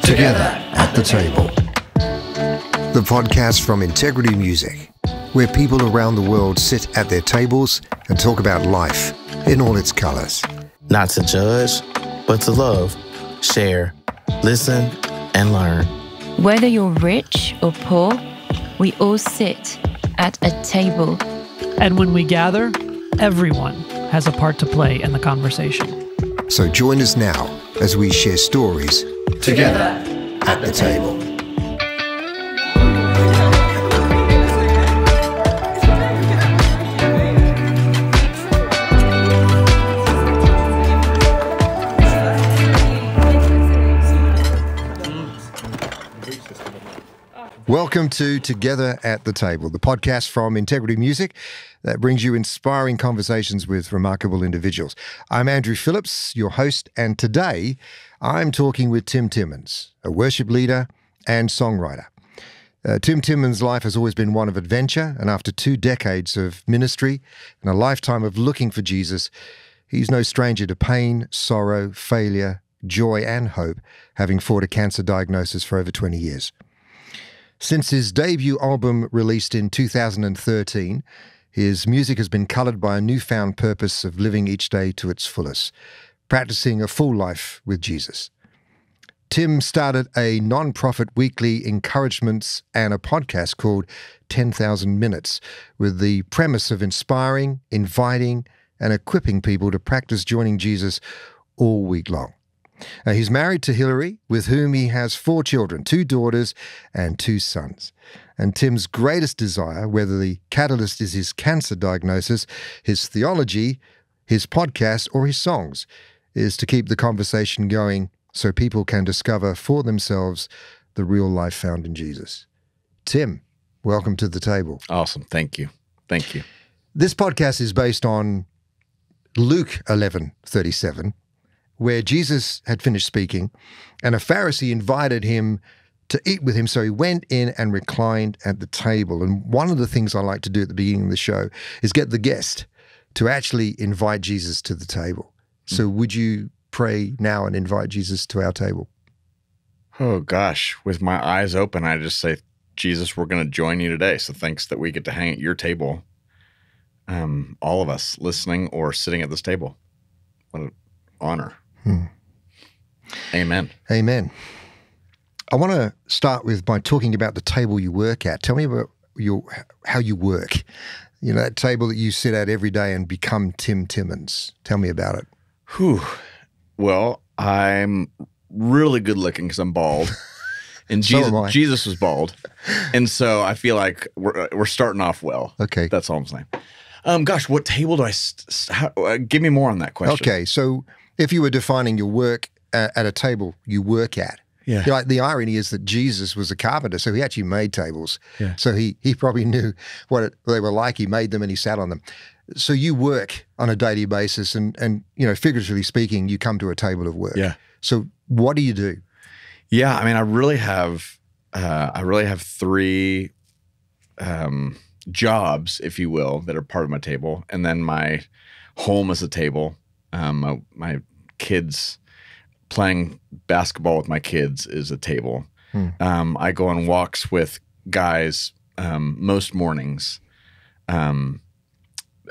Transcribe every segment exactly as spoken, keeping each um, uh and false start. Together at the Table, the podcast from Integrity Music, where people around the world sit at their tables and talk about life in all its colors. Not to judge, but to love, share, listen, and learn. Whether you're rich or poor, we all sit at a table. And when we gather, everyone has a part to play in the conversation. So join us now as we share stories together at the table. Welcome to Together at the Table, the podcast from Integrity Music that brings you inspiring conversations with remarkable individuals. I'm Andrew Phillips, your host, and today I'm talking with Tim Timmons, a worship leader and songwriter. Uh, Tim Timmons' life has always been one of adventure, and after two decades of ministry and a lifetime of looking for Jesus, he's no stranger to pain, sorrow, failure, joy, and hope, having fought a cancer diagnosis for over twenty years. Since his debut album released in two thousand thirteen, his music has been coloured by a newfound purpose of living each day to its fullest, practising a full life with Jesus. Tim started a non-profit weekly encouragements and a podcast called ten thousand minutes with the premise of inspiring, inviting, and equipping people to practice joining Jesus all week long. Uh, he's married to Hillary, with whom he has four children, two daughters and two sons. And Tim's greatest desire, whether the catalyst is his cancer diagnosis, his theology, his podcast, or his songs, is to keep the conversation going so people can discover for themselves the real life found in Jesus. Tim, welcome to the table. Awesome. Thank you. Thank you. This podcast is based on Luke eleven thirty-seven. Where Jesus had finished speaking, and a Pharisee invited him to eat with him, so he went in and reclined at the table. And one of the things I like to do at the beginning of the show is get the guest to actually invite Jesus to the table. So would you pray now and invite Jesus to our table? Oh, gosh. With my eyes open, I just say, Jesus, we're going to join you today, so thanks that we get to hang at your table, um, all of us listening or sitting at this table. What an honor. Hmm. Amen. Amen. I want to start with by talking about the table you work at. Tell me about your how you work. You know, that table that you sit at every day and become Tim Timmons. Tell me about it. Whew. Well, I'm really good looking because I'm bald. And Jesus, so Jesus was bald. And so I feel like we're, we're starting off well. Okay. That's all I'm saying. Um, gosh, what table do I – uh, give me more on that question. Okay, so – if you were defining your work uh, at a table you work at, yeah. Like the irony is that Jesus was a carpenter, so he actually made tables. Yeah. So he he probably knew what it, they were like. He made them and he sat on them. So you work on a daily basis, and and you know, figuratively speaking, you come to a table of work. Yeah. So what do you do? Yeah, I mean, I really have uh, I really have three um, jobs, if you will, that are part of my table, and then my home is a table. Um, my, my kids, playing basketball with my kids is a table. Hmm. Um, I go on walks with guys um, most mornings. Um,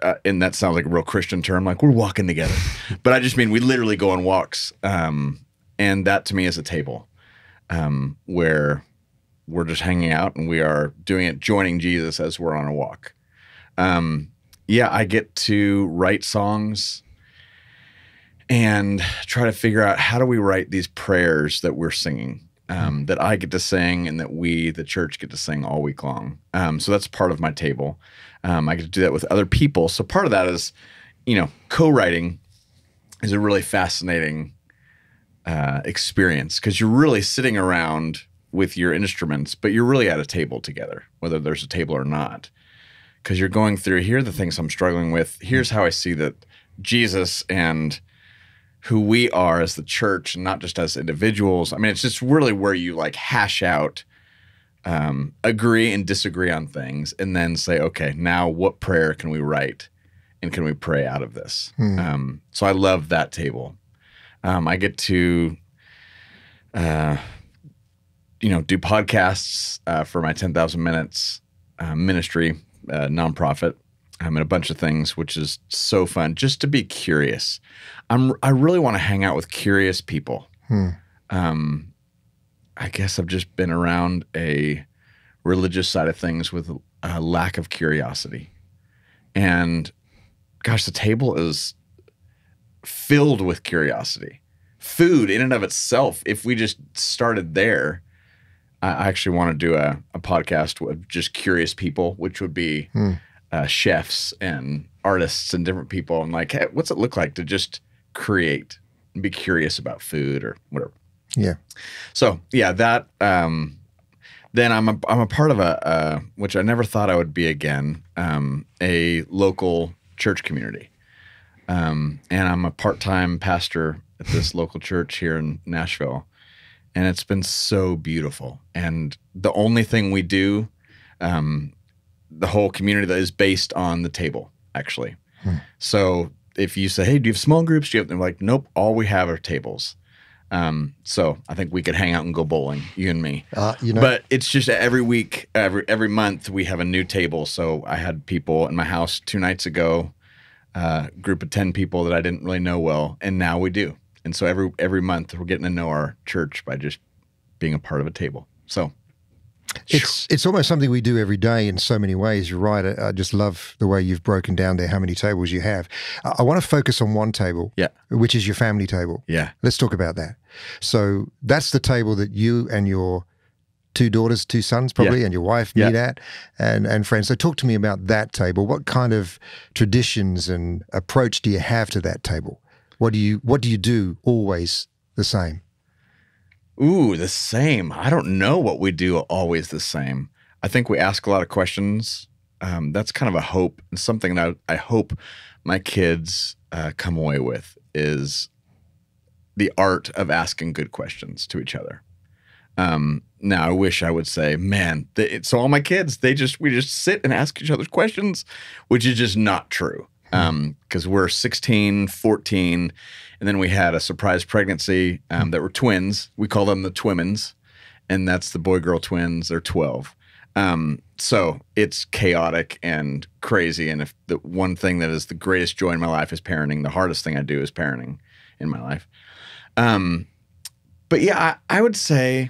uh, and that sounds like a real Christian term, like we're walking together. But I just mean we literally go on walks. Um, and that to me is a table um, where we're just hanging out and we are doing it, joining Jesus as we're on a walk. Um, yeah, I get to write songs and try to figure out how do we write these prayers that we're singing, um, that I get to sing and that we, the church, get to sing all week long. Um, so that's part of my table. Um, I get to do that with other people. So part of that is, you know, co-writing is a really fascinating uh, experience because you're really sitting around with your instruments, but you're really at a table together, whether there's a table or not, because you're going through, here are the things I'm struggling with. Here's how I see that Jesus and who we are as the church, and not just as individuals. I mean, it's just really where you like hash out, um, agree and disagree on things, and then say, okay, now what prayer can we write and can we pray out of this? Mm. Um, so I love that table. Um, I get to, uh, you know, do podcasts uh, for my ten thousand minutes uh, ministry, uh, nonprofit. I'm in a bunch of things, which is so fun. Just to be curious, I'm I really want to hang out with curious people. Hmm. Um, I guess I've just been around a religious side of things with a lack of curiosity, and gosh, the table is filled with curiosity. Food in and of itself, if we just started there. I actually want to do a, a podcast with just curious people, which would be. Hmm. Uh, chefs and artists and different people, and like, hey, what's it look like to just create and be curious about food or whatever? Yeah. So yeah, that. Um, then I'm a I'm a part of a uh, which I never thought I would be again, um, a local church community, um, and I'm a part-time pastor at this local church here in Nashville, and it's been so beautiful. And the only thing we do. Um, The whole community that is based on the table, actually. Hmm. So if you say, hey, do you have small groups? Do you have them? Like, nope, all we have are tables. Um, so I think we could hang out and go bowling, you and me. Uh, you know, but it's just every week, every every month, we have a new table. So I had people in my house two nights ago, a uh, group of ten people that I didn't really know well, and now we do. And so every every month, we're getting to know our church by just being a part of a table. So. It's it's almost something we do every day in so many ways. You're right. I, I just love the way you've broken down there, how many tables you have. I, I want to focus on one table, yeah, which is your family table. Yeah. Let's talk about that. So that's the table that you and your two daughters, two sons probably, yeah. and your wife meet yeah. at and, and friends. So talk to me about that table. What kind of traditions and approach do you have to that table? What do you, what do, you do always the same? Ooh, the same. I don't know what we do always the same. I think we ask a lot of questions. Um, that's kind of a hope, and something that I, I hope my kids uh, come away with is the art of asking good questions to each other. Um, now, I wish I would say, man, they, so all my kids, they just we just sit and ask each other's questions, which is just not true. Because um, we're sixteen, fourteen, and then we had a surprise pregnancy um, that were twins. We call them the Twimmins, and that's the boy-girl twins. They're twelve. Um, so it's chaotic and crazy, and if the one thing that is the greatest joy in my life is parenting, the hardest thing I do is parenting in my life. Um, but yeah, I, I would say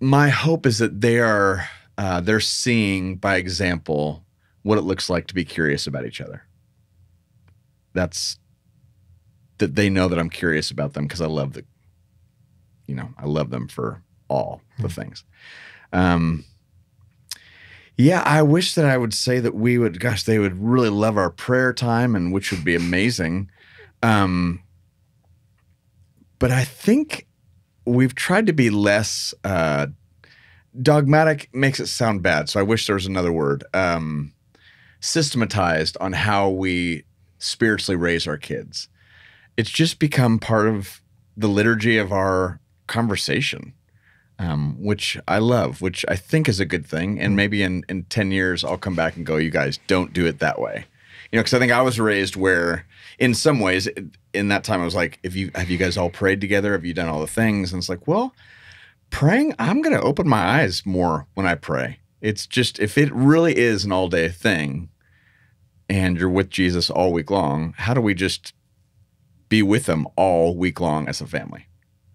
my hope is that they are uh, they're seeing by example what it looks like to be curious about each other. That's that they know that I'm curious about them because I love the, you know, I love them for all mm-hmm. the things. Um, yeah, I wish that I would say that we would, gosh, they would really love our prayer time, and which would be amazing. Um, but I think we've tried to be less, uh, dogmatic makes it sound bad. So I wish there was another word. Um, systematized on how we spiritually raise our kids. It's just become part of the liturgy of our conversation, um, which I love, which I think is a good thing. And maybe in, in ten years, I'll come back and go, you guys don't do it that way. You know, because I think I was raised where in some ways in that time I was like, if you have you guys all prayed together? Have you done all the things? And it's like, well, praying, I'm going to open my eyes more when I pray. It's just, if it really is an all day thing and you're with Jesus all week long, how do we just be with them all week long as a family?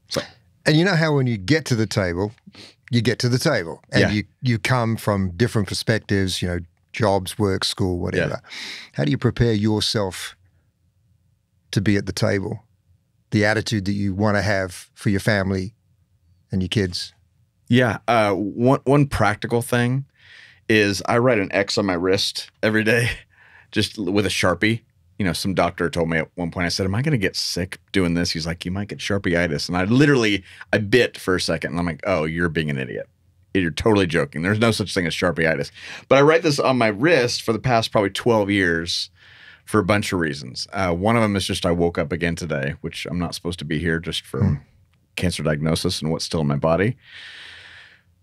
So. And you know how when you get to the table, you get to the table and yeah. you, you come from different perspectives, you know, jobs, work, school, whatever. Yeah. How do you prepare yourself to be at the table? The attitude that you want to have for your family and your kids? Yeah. Uh, one, one practical thing is I write an X on my wrist every day just with a Sharpie. You know, some doctor told me at one point, I said, am I going to get sick doing this? He's like, you might get Sharpie-itis. And I literally, I bit for a second and I'm like, oh, you're being an idiot. You're totally joking. There's no such thing as Sharpie-itis. But I write this on my wrist for the past probably twelve years for a bunch of reasons. Uh, one of them is just I woke up again today, which I'm not supposed to be here just for... Mm. cancer diagnosis and what's still in my body.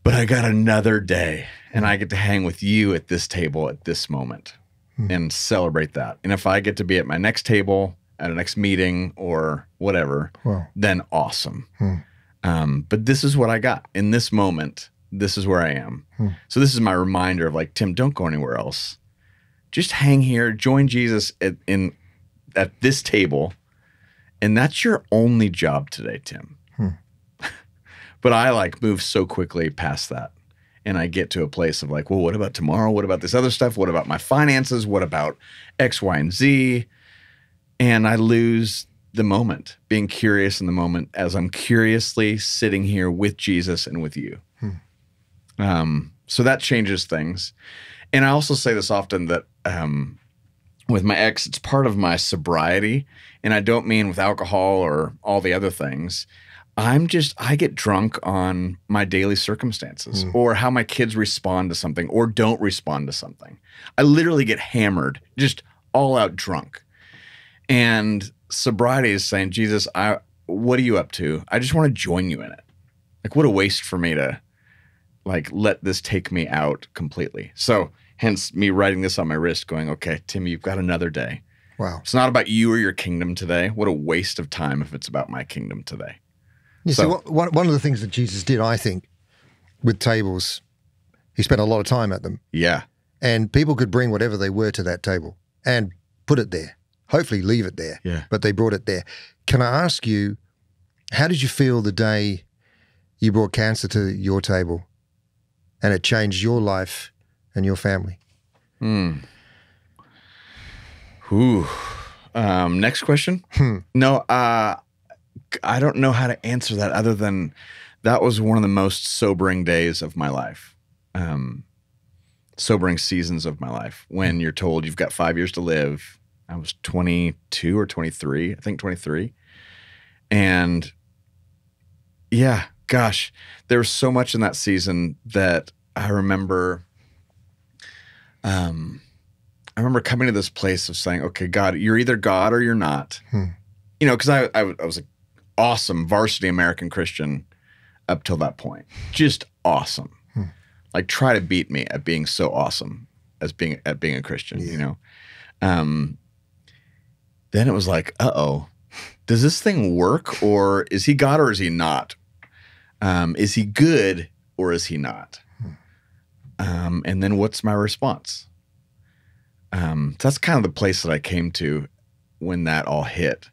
But I got another day and I get to hang with you at this table at this moment. mm-hmm. and celebrate that. And if I get to be at my next table, at a next meeting or whatever, wow. then awesome. Hmm. Um, but this is what I got in this moment. This is where I am. Hmm. So this is my reminder of like, Tim, don't go anywhere else. Just hang here, join Jesus at, in, at this table. And that's your only job today, Tim. Hmm. But I like move so quickly past that. And I get to a place of like, well, what about tomorrow? What about this other stuff? What about my finances? What about X, Y, and Z? And I lose the moment, being curious in the moment as I'm curiously sitting here with Jesus and with you. Hmm. Um, so that changes things. And I also say this often that um, with my ex, it's part of my sobriety. And I don't mean with alcohol or all the other things. I'm just, I get drunk on my daily circumstances mm. or how my kids respond to something or don't respond to something. I literally get hammered, just all out drunk. And sobriety is saying, Jesus, I, what are you up to? I just want to join you in it. Like, what a waste for me to, like, let this take me out completely. So, hence me writing this on my wrist going, okay, Tim, you've got another day. Wow. It's not about you or your kingdom today. What a waste of time if it's about my kingdom today. You so, see, what, what, one of the things that Jesus did, I think, with tables, he spent a lot of time at them. Yeah. And people could bring whatever they were to that table and put it there. Hopefully leave it there, yeah. but they brought it there. Can I ask you, how did you feel the day you brought cancer to your table and it changed your life and your family? Mm. Ooh. Um, next question? Hmm. No, uh, I don't know how to answer that other than that was one of the most sobering days of my life, um, sobering seasons of my life, when you're told you've got five years to live. I was twenty-two or twenty-three, I think twenty-three. And yeah, gosh, there was so much in that season that I remember, um, I remember coming to this place of saying, okay, God, you're either God or you're not. Hmm. You know, because I, I, I was an awesome varsity American Christian up till that point, just awesome. Hmm. Like, try to beat me at being so awesome as being, at being a Christian, yeah. you know? Um, then it was like, uh-oh, does this thing work, or is he God or is he not? Um, is he good or is he not? Um, and then what's my response? Um, so that's kind of the place that I came to when that all hit.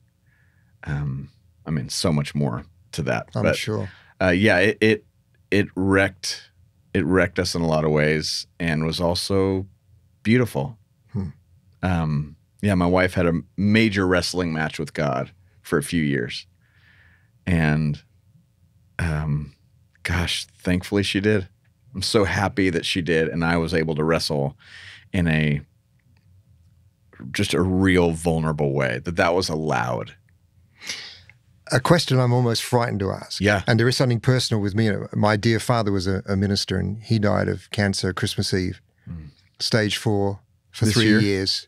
Um, I mean, so much more to that. I'm but, sure. Uh, yeah, it, it, it wrecked, it wrecked us in a lot of ways and was also beautiful. Hmm. Um, yeah, my wife had a major wrestling match with God for a few years, and, um, gosh, thankfully she did. I'm so happy that she did. And I was able to wrestle in a, just a real vulnerable way, that that was allowed. A question I'm almost frightened to ask. Yeah. And there is something personal with me. My dear father was a, a minister, and he died of cancer Christmas Eve, mm. stage four. For this three year? years,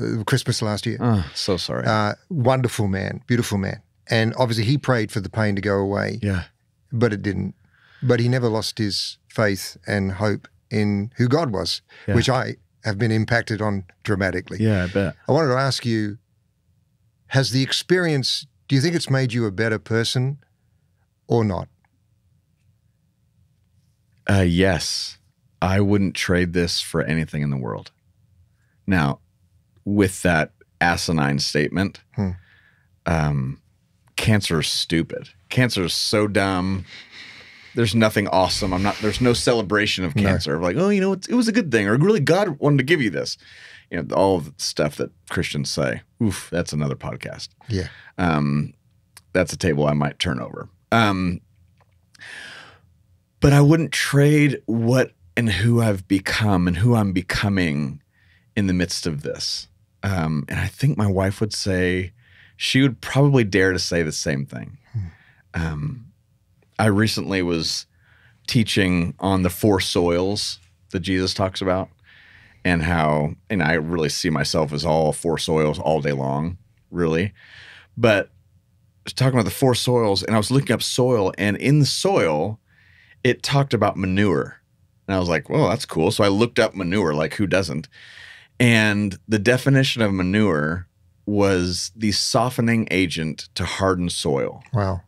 uh, Christmas last year. Oh, so sorry. Uh, wonderful man, beautiful man. And obviously he prayed for the pain to go away. Yeah. But it didn't. But he never lost his faith and hope in who God was, yeah. which I have been impacted on dramatically. Yeah, I bet. I wanted to ask you, has the experience, do you think it's made you a better person or not? Uh, yes. I wouldn't trade this for anything in the world. Now, with that asinine statement, hmm. um, cancer is stupid. Cancer is so dumb. There's nothing awesome. I'm not. There's no celebration of cancer. No. Like, oh, you know, it's, it was a good thing, or really God wanted to give you this. You know, all of the stuff that Christians say. Oof, that's another podcast. Yeah, um, that's a table I might turn over. Um, but I wouldn't trade what and who I've become and who I'm becoming in the midst of this. Um, and I think my wife would say, she would probably dare to say the same thing. Hmm. Um, I recently was teaching on the four soils that Jesus talks about, and how, and I really see myself as all four soils all day long, really. But I was talking about the four soils, and I was looking up soil, and in the soil, it talked about manure. And I was like, well, that's cool. So I looked up manure, like who doesn't? And the definition of manure was the softening agent to harden soil. Wow.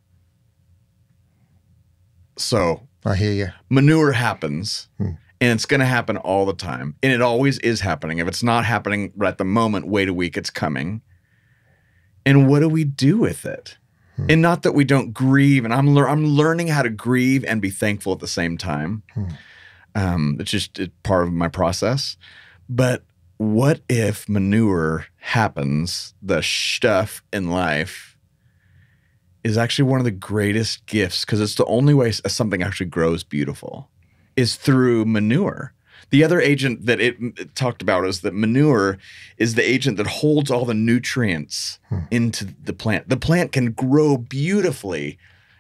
So I hear you. Manure happens, hmm. and it's going to happen all the time. And it always is happening. If it's not happening right at the moment, wait a week, it's coming. And what do we do with it? Hmm. And not that we don't grieve. And I'm lear I'm learning how to grieve and be thankful at the same time. Hmm. Um, it's just it's part of my process. But what if manure happens, the stuff in life, is actually one of the greatest gifts, because it's the only way something actually grows beautiful is through manure. The other agent that it, it talked about is that manure is the agent that holds all the nutrients hmm. into the plant. The plant can grow beautifully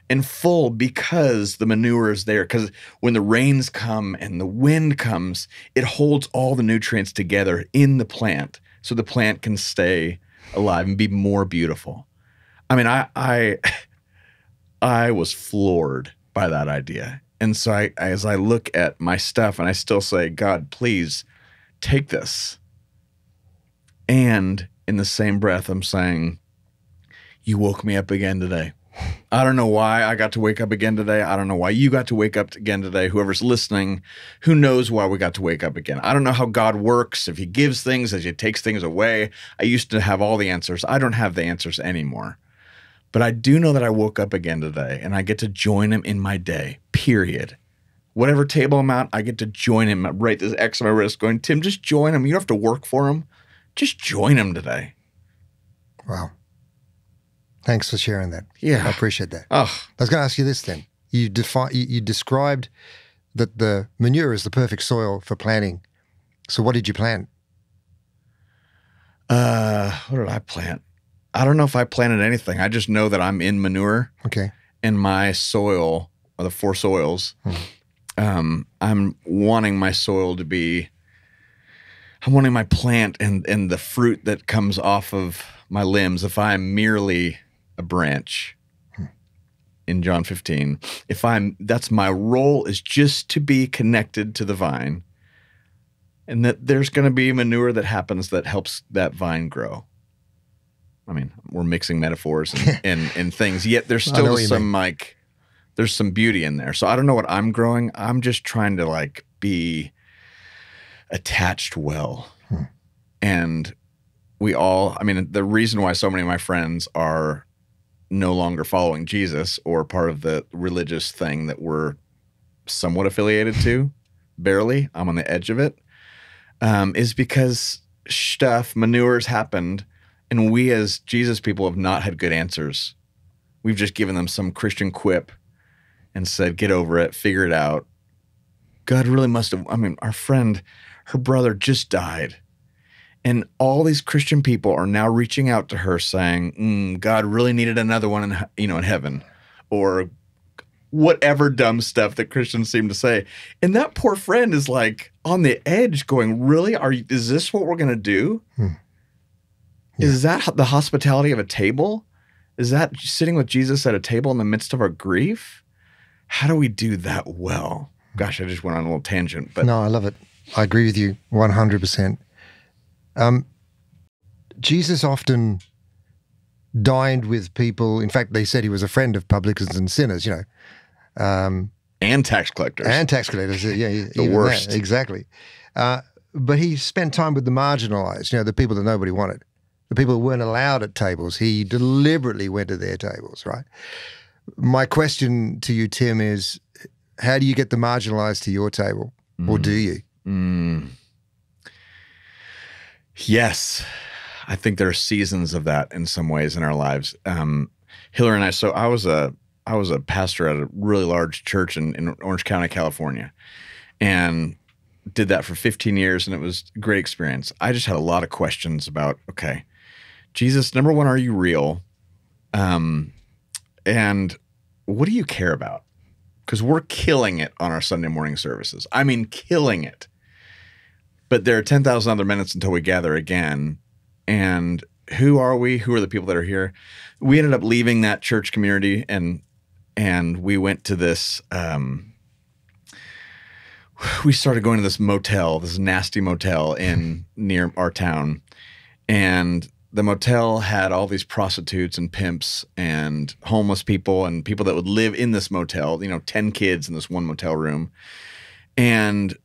and full because the manure is there. Because when the rains come and the wind comes, it holds all the nutrients together in the plant so the plant can stay alive and be more beautiful. I mean, I I, I was floored by that idea. And so I, as I look at my stuff and I still say, God, please take this. And in the same breath, I'm saying, you woke me up again today. I don't know why I got to wake up again today. I don't know why you got to wake up again today. Whoever's listening, who knows why we got to wake up again. I don't know how God works, if he gives things, if he takes things away. I used to have all the answers. I don't have the answers anymore. But I do know that I woke up again today, and I get to join him in my day, period. Whatever table I'm at, I get to join him. I write this X on my wrist going, Tim, just join him. You don't have to work for him. Just join him today. Wow. Thanks for sharing that. Yeah. I appreciate that. Oh. I was going to ask you this then. You, defi you, you described that the manure is the perfect soil for planting. So what did you plant? Uh, what did I plant? I don't know if I planted anything. I just know that I'm in manure. Okay. And my soil, or the four soils, hmm. um, I'm wanting my soil to be, I'm wanting my plant and, and the fruit that comes off of my limbs, if I'm merely a branch in John fifteen, if I'm, that's my role, is just to be connected to the vine, and that there's going to be manure that happens that helps that vine grow. I mean, we're mixing metaphors and, and, and things, yet there's still some like, there's some beauty in there. So I don't know what I'm growing. I'm just trying to like be attached well. Hmm. And we all, I mean, the reason why so many of my friends are no longer following Jesus or part of the religious thing that we're somewhat affiliated to, barely, I'm on the edge of it, um, is because stuff, manure's happened. And we as Jesus people have not had good answers. We've just given them some Christian quip and said, get over it, figure it out. God really must have, I mean, our friend, her brother just died. And all these Christian people are now reaching out to her saying, mm, God really needed another one in, you know, in heaven, or whatever dumb stuff that Christians seem to say. And that poor friend is like on the edge going, really? Are you, is this what we're going to do? Hmm. Yeah. Is that the hospitality of a table? Is that sitting with Jesus at a table in the midst of our grief? How do we do that well? Gosh, I just went on a little tangent. But no, I love it. I agree with you one hundred percent. Um, Jesus often dined with people. In fact, they said he was a friend of publicans and sinners, you know. Um, and tax collectors. And tax collectors, yeah. The worst. That, exactly. Uh, but he spent time with the marginalized, you know, the people that nobody wanted. The people who weren't allowed at tables, he deliberately went to their tables, right? My question to you, Tim, is how do you get the marginalized to your table? Mm. Or do you? Mm. Yes. I think there are seasons of that in some ways in our lives. Um, Hillary and I, so I was a, I was a pastor at a really large church in, in Orange County, California, and did that for fifteen years, and it was a great experience. I just had a lot of questions about, okay, Jesus, number one, are you real? Um, and what do you care about? Because we're killing it on our Sunday morning services. I mean, killing it. But there are ten thousand other minutes until we gather again. And who are we? Who are the people that are here? We ended up leaving that church community, and and we went to this um, we started going to this motel, this nasty motel in near our town. And the motel had all these prostitutes and pimps and homeless people and people that would live in this motel, you know, ten kids in this one motel room. And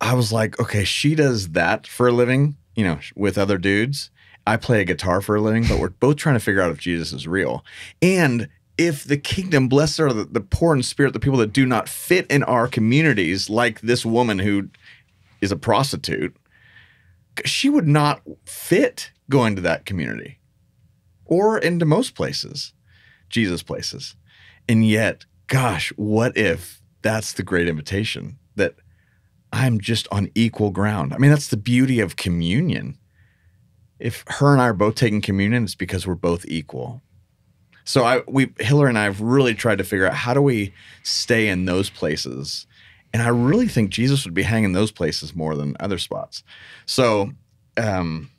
I was like, okay, she does that for a living, you know, with other dudes. I play a guitar for a living, but we're both trying to figure out if Jesus is real. And if the kingdom, blessed are the, the poor in spirit, the people that do not fit in our communities, like this woman who is a prostitute, she would not fit going to that community or into most places, Jesus places. And yet, gosh, what if that's the great invitation, that I'm just on equal ground? I mean, that's the beauty of communion. If her and I are both taking communion, it's because we're both equal. So I, we, Hillary and I have really tried to figure out, how do we stay in those places? And I really think Jesus would be hanging those places more than other spots. So, um,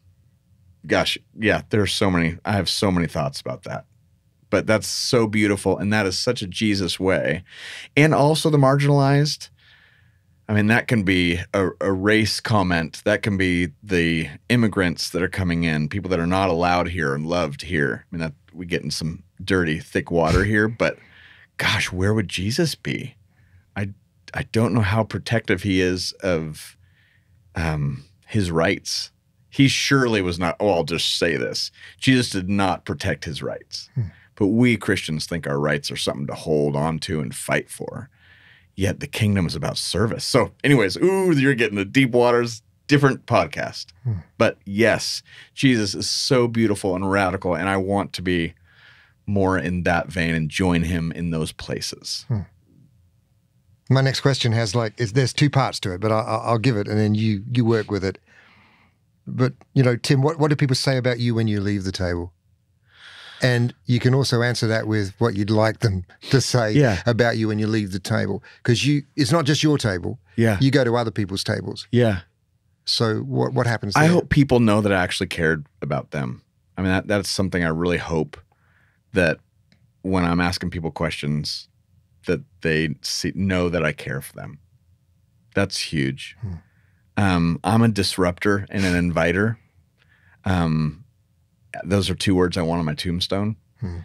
gosh, yeah, there's so many, I have so many thoughts about that. But that's so beautiful. And that is such a Jesus way. And also the marginalized. I mean, that can be a, a race comment. That can be the immigrants that are coming in, people that are not allowed here and loved here. I mean, that, we get in some dirty, thick water here. But gosh, where would Jesus be? I, I don't know how protective he is of um, his rights. He surely was not, oh, I'll just say this. Jesus did not protect his rights. Hmm. But we Christians think our rights are something to hold on to and fight for. Yet the kingdom is about service. So anyways, ooh, you're getting the deep waters, different podcast. Hmm. But yes, Jesus is so beautiful and radical, and I want to be more in that vein and join him in those places. Hmm. My next question has like, is, there's two parts to it, but I, I'll give it, and then you you work with it. But, you know, Tim, what, what do people say about you when you leave the table? And you can also answer that with what you'd like them to say yeah. about you when you leave the table. Because you, it's not just your table. Yeah. You go to other people's tables. Yeah. So what what happens there? I hope people know that I actually cared about them. I mean, that that's something I really hope, that when I'm asking people questions, that they see, know that I care for them. That's huge. Hmm. Um, I'm a disruptor and an inviter. Um Those are two words I want on my tombstone. Hmm.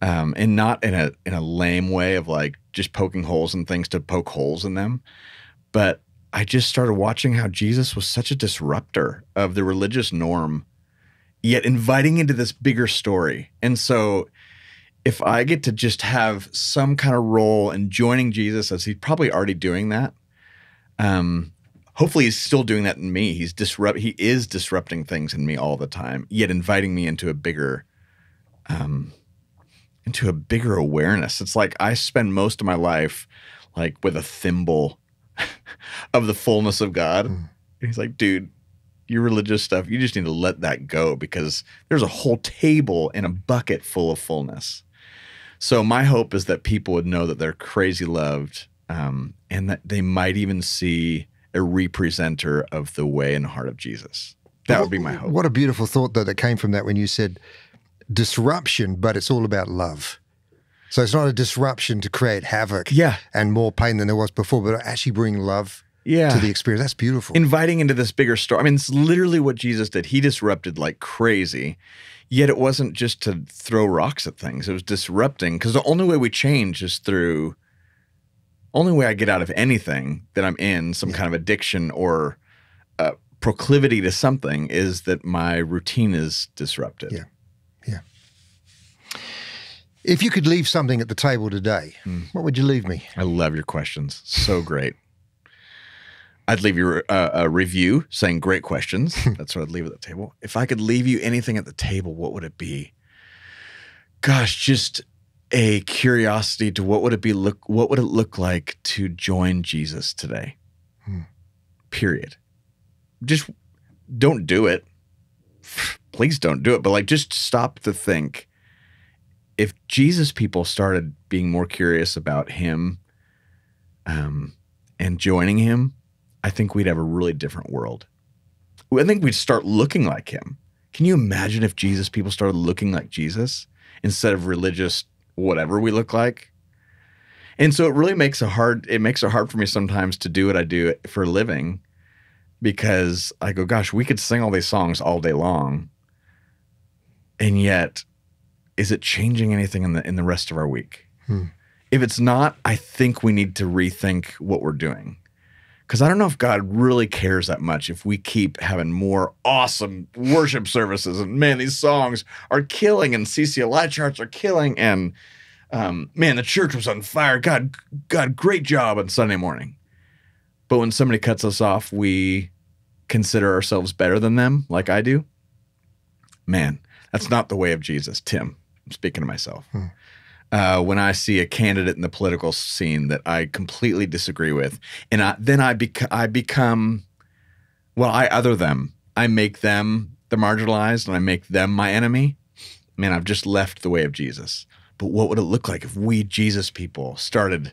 Um, and not in a in a lame way of like just poking holes in things to poke holes in them. But I just started watching how Jesus was such a disruptor of the religious norm, yet inviting into this bigger story. And so if I get to just have some kind of role in joining Jesus, as he's probably already doing that, um, hopefully he's still doing that in me. He's disrupt. He is disrupting things in me all the time, yet inviting me into a bigger, um, into a bigger awareness. It's like I spend most of my life, like with a thimble, of the fullness of God. Mm. And he's like, dude, your religious stuff, you just need to let that go, because there's a whole table and a bucket full of fullness. So my hope is that people would know that they're crazy loved, um, and that they might even see a representer of the way and heart of Jesus. That would be my hope. What a beautiful thought, though, that came from that when you said disruption, but it's all about love. So it's not a disruption to create havoc yeah. and more pain than there was before, but actually bring love yeah. to the experience. That's beautiful. Inviting into this bigger story. I mean, it's literally what Jesus did. He disrupted like crazy, yet it wasn't just to throw rocks at things. It was disrupting, because the only way we change is through... Only way I get out of anything that I'm in, some yeah. kind of addiction or uh, proclivity to something, is that my routine is disrupted. Yeah, yeah. If you could leave something at the table today, mm. what would you leave me? I love your questions. So great. I'd leave you uh, a review saying great questions. That's what I'd leave at the table. If I could leave you anything at the table, what would it be? Gosh, just... a curiosity to what would it be look what would it look like to join Jesus today? Hmm. Period. Just don't do it. Please don't do it. But like, just stop to think. If Jesus people started being more curious about him um, and joining him, I think we'd have a really different world. I think we'd start looking like him. Can you imagine if Jesus people started looking like Jesus instead of religious whatever we look like? And so it really makes it hard, it makes it hard for me sometimes to do what I do for a living, because I go, gosh, we could sing all these songs all day long. And yet, is it changing anything in the in the rest of our week? Hmm. If it's not, I think we need to rethink what we're doing. Because I don't know if God really cares that much if we keep having more awesome worship services. And man, these songs are killing, and C C L I charts are killing, and um, man, the church was on fire. God, God, great job on Sunday morning. But when somebody cuts us off, we consider ourselves better than them, like I do. Man, that's not the way of Jesus. Tim, I'm speaking to myself. Hmm. Uh, when I see a candidate in the political scene that I completely disagree with, and I, then I, bec I become, well, I other them. I make them the marginalized, and I make them my enemy. Man, I've just left the way of Jesus. But what would it look like if we Jesus people started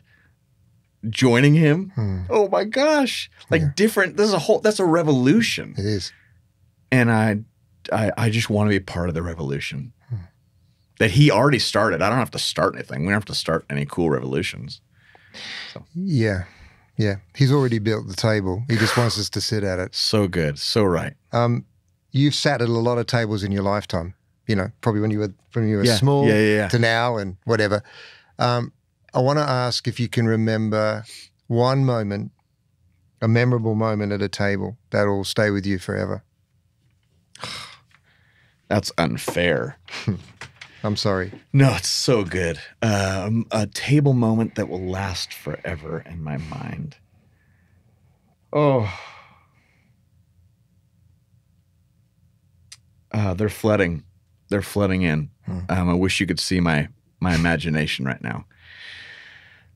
joining him? Hmm. Oh my gosh, like yeah. different, this is a whole, that's a revolution. It is. And I, I, I just want to be part of the revolution. That he already started. I don't have to start anything. We don't have to start any cool revolutions. So. Yeah, yeah. He's already built the table. He just wants us to sit at it. So good, so right. Um, you've sat at a lot of tables in your lifetime. You know, probably when you were when you were yeah. small yeah, yeah, yeah. to now and whatever. Um, I want to ask if you can remember one moment, a memorable moment at a table that'll stay with you forever. That's unfair. I'm sorry. No, it's so good. Um, a table moment that will last forever in my mind. Oh. Uh, they're flooding. They're flooding in. Hmm. Um, I wish you could see my, my imagination right now.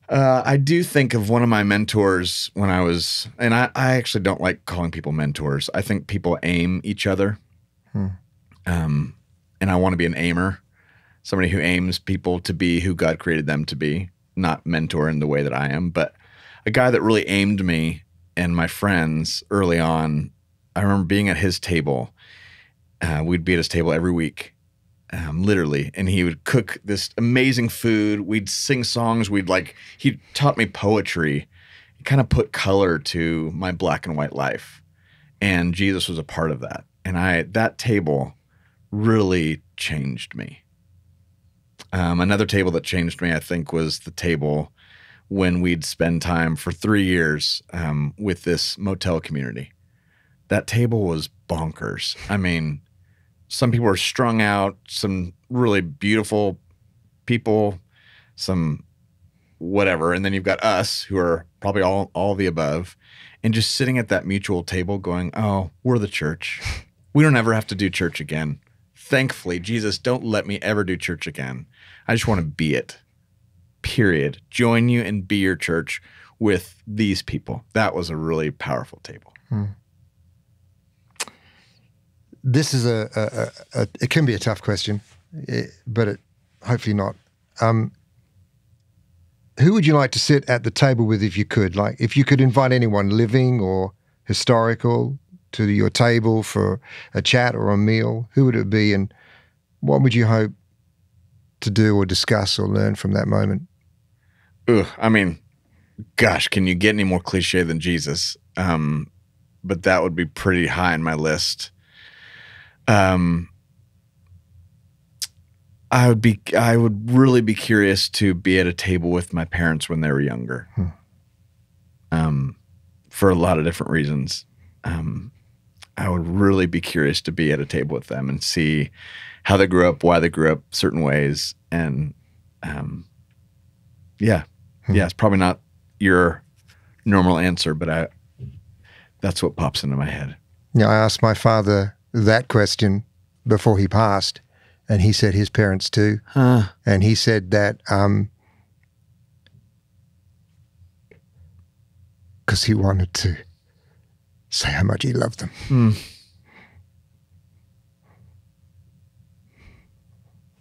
Uh, I do think of one of my mentors when I was, and I, I actually don't like calling people mentors. I think people aim each other. Hmm. Um, and I want to be an aimer. Somebody who aims people to be who God created them to be, not mentor in the way that I am, but a guy that really aimed me and my friends early on. I remember being at his table. Uh, we'd be at his table every week, um, literally, and he would cook this amazing food. We'd sing songs. We'd like, he taught me poetry. He kind of put color to my black and white life, and Jesus was a part of that. And I, that table really changed me. Um, another table that changed me, I think, was the table when we'd spend time for three years um, with this motel community. That table was bonkers. I mean, some people were strung out, some really beautiful people, some whatever. And then you've got us who are probably all, all the above, and just sitting at that mutual table going, oh, we're the church. We don't ever have to do church again. Thankfully, Jesus, don't let me ever do church again. I just want to be it, period. Join you and be your church with these people. That was a really powerful table. Hmm. This is a, a, a, a, it can be a tough question, but it, hopefully not. Um, who would you like to sit at the table with if you could? Like if you could invite anyone living or historical to your table for a chat or a meal, who would it be, and what would you hope to do or discuss or learn from that moment? Ugh, I mean, gosh, can you get any more cliche than Jesus? Um, but that would be pretty high on my list. Um, I would be, I would really be curious to be at a table with my parents when they were younger, hmm. um, for a lot of different reasons. Um, I would really be curious to be at a table with them and see how they grew up, why they grew up certain ways. And, um, yeah, hmm. yeah, it's probably not your normal answer, but I, that's what pops into my head. Yeah. I asked my father that question before he passed, and he said his parents too. Huh. And he said that, um, cause he wanted to say how much he loved them. Mm.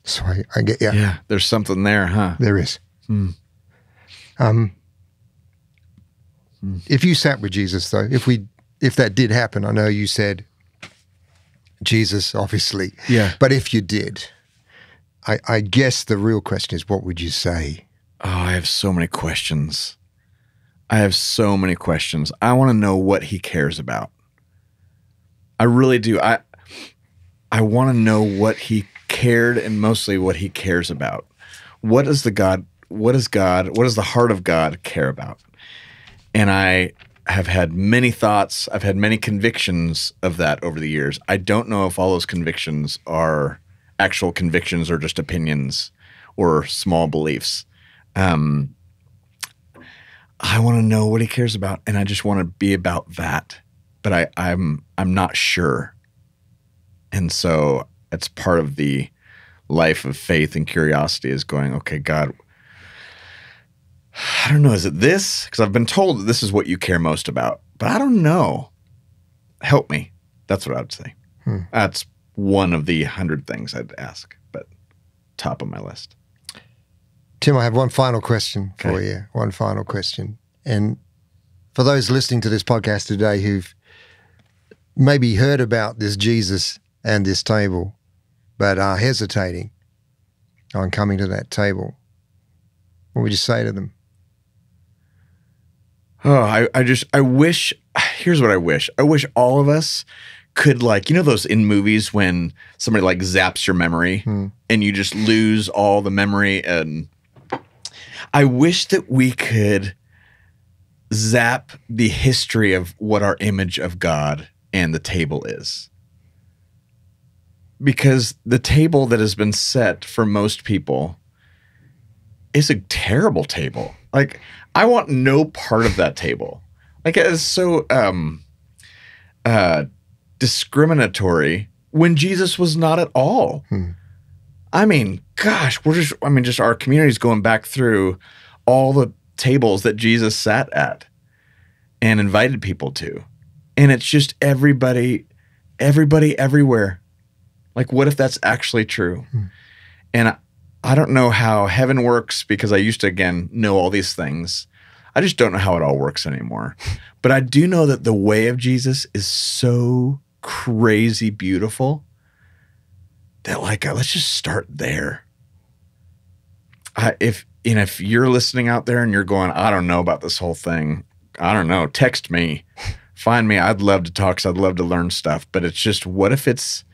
So I, I get you. Yeah. yeah, there's something there, huh? There is. Mm. Um, mm. If you sat with Jesus, though, if we, if that did happen, I know you said Jesus, obviously. Yeah. But if you did, I, I guess the real question is, what would you say? Oh, I have so many questions. I have so many questions. I want to know what he cares about. I really do. I I want to know what he cared and mostly what he cares about. What does the God, what does God, what does the heart of God care about? And I have had many thoughts. I've had many convictions of that over the years. I don't know if all those convictions are actual convictions or just opinions or small beliefs. Um, I want to know what he cares about, and I just want to be about that. But I, I'm I'm not sure. And so it's part of the life of faith and curiosity is going, okay, God, I don't know. Is it this? Because I've been told that this is what you care most about, but I don't know. Help me. That's what I would say. Hmm. That's one of the hundred things I'd ask, but top of my list. Tim, I have one final question okay. for you. One final question. And for those listening to this podcast today who've maybe heard about this Jesus and this table, but are hesitating on coming to that table, what would you say to them? Oh, I, I just, I wish, here's what I wish. I wish all of us could, like, you know those in movies when somebody like zaps your memory mm. and you just lose all the memory, and I wish that we could zap the history of what our image of God and the table is. Because the table that has been set for most people is a terrible table. Like, I want no part of that table. Like, it's so um, uh, discriminatory when Jesus was not at all. Hmm. I mean, gosh, we're just, I mean, just our community's going back through all the tables that Jesus sat at and invited people to. And it's just everybody, everybody everywhere. Like, what if that's actually true? Hmm. And I, I don't know how heaven works because I used to, again, know all these things. I just don't know how it all works anymore. But I do know that the way of Jesus is so crazy beautiful that, like, let's just start there. I, if, and if you're listening out there and you're going, I don't know about this whole thing, I don't know, text me, find me. I'd love to talk because I'd love to learn stuff. But it's just, what if it's,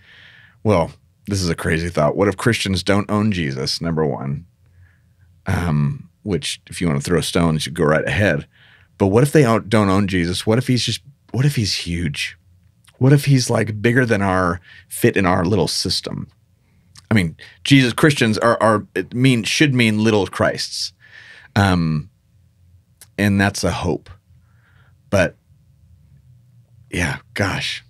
well, this is a crazy thought. What if Christians don't own Jesus, number one? Um, which, if you want to throw stones, you go right ahead. But what if they don't own Jesus? What if he's just, what if he's huge? What if he's, like, bigger than our fit in our little system? I mean, Jesus, Christians are, are it mean, should mean little Christs. Um, and that's a hope. But, yeah, gosh.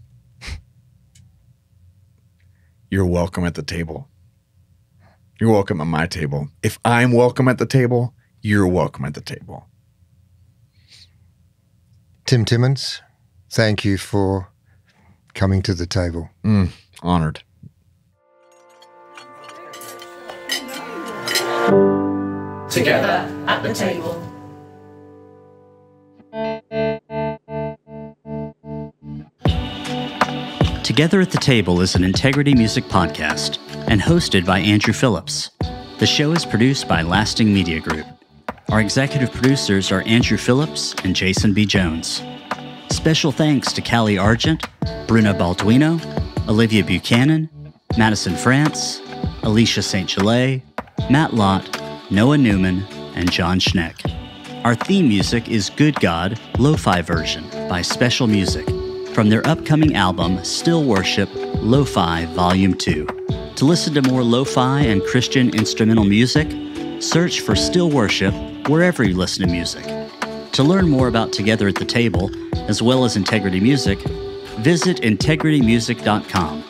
You're welcome at the table. You're welcome at my table. If I'm welcome at the table, you're welcome at the table. Tim Timmons, thank you for coming to the table. Mm, honored. Together at the table. Together at the Table is an Integrity Music podcast and hosted by Andrew Phillips. The show is produced by Lasting Media Group. Our executive producers are Andrew Phillips and Jason B. Jones. Special thanks to Callie Argent, Bruna Balduino, Olivia Buchanan, Madison France, Alicia Saint-Gilain, Matt Lott, Noah Newman, and John Schneck. Our theme music is Good God Lo-Fi Version by Special Music, from their upcoming album, Still Worship, Lo-Fi Volume two. To listen to more lo-fi and Christian instrumental music, search for Still Worship wherever you listen to music. To learn more about Together at the Table, as well as Integrity Music, visit integrity music dot com.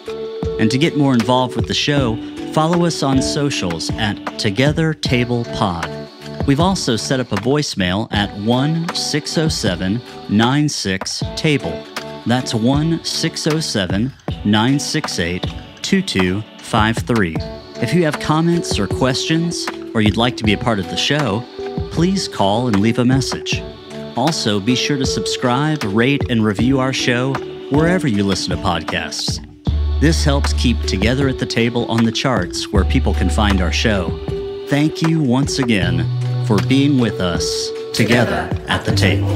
And to get more involved with the show, follow us on socials at Together Table Pod. We've also set up a voicemail at one six zero seven nine six table. That's one six zero seven nine six eight two two five three. If you have comments or questions, or you'd like to be a part of the show, please call and leave a message. Also, be sure to subscribe, rate, and review our show wherever you listen to podcasts. This helps keep Together at the Table on the charts where people can find our show. Thank you once again for being with us together at the table.